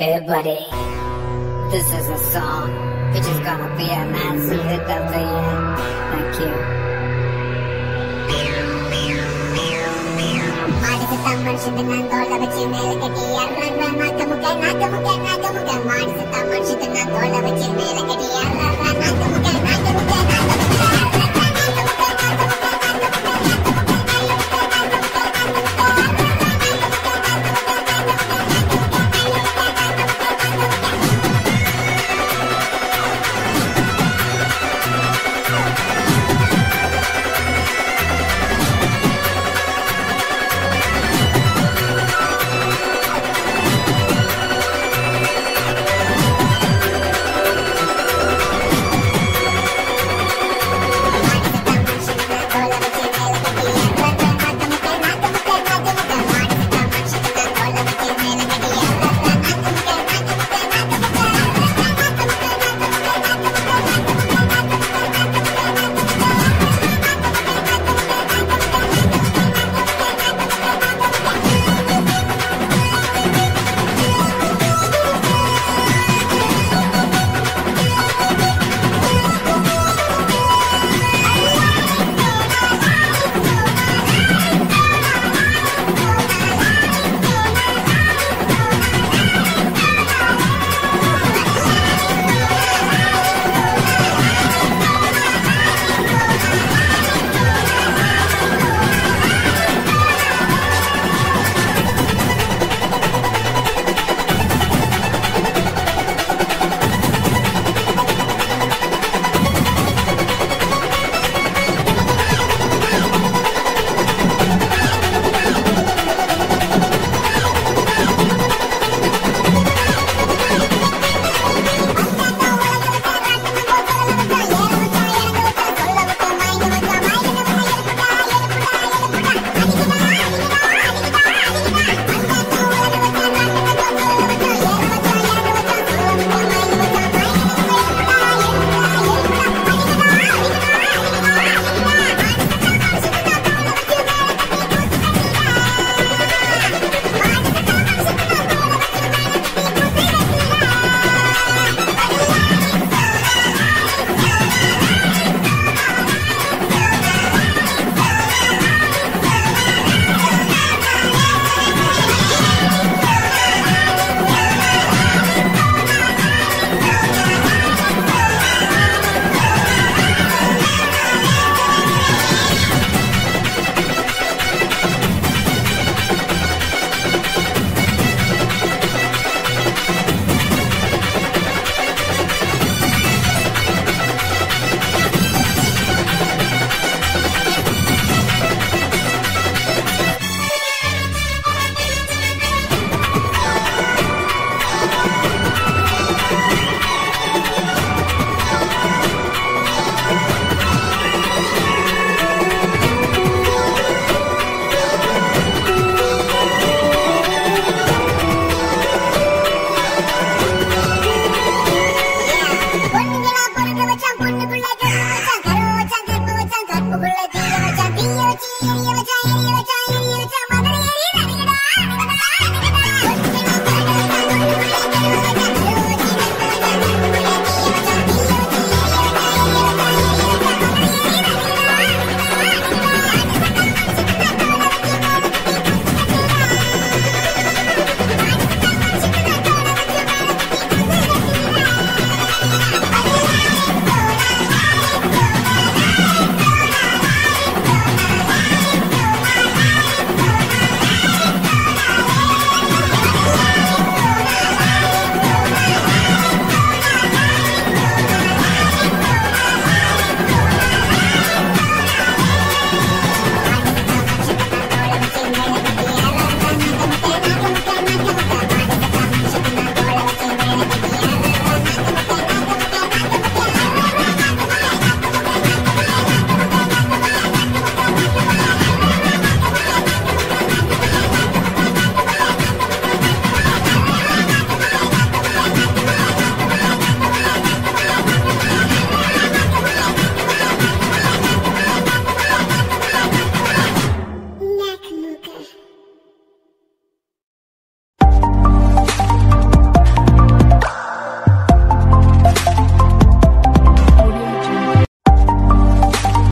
Hey buddy, this is a song which is gonna be a massive hit of the year. Thank you. Maadi samanshita nandola vachi melakati arranna nagamuke nagamuke nagamuke. Maadi samanshita nandola vachi melakati arranna.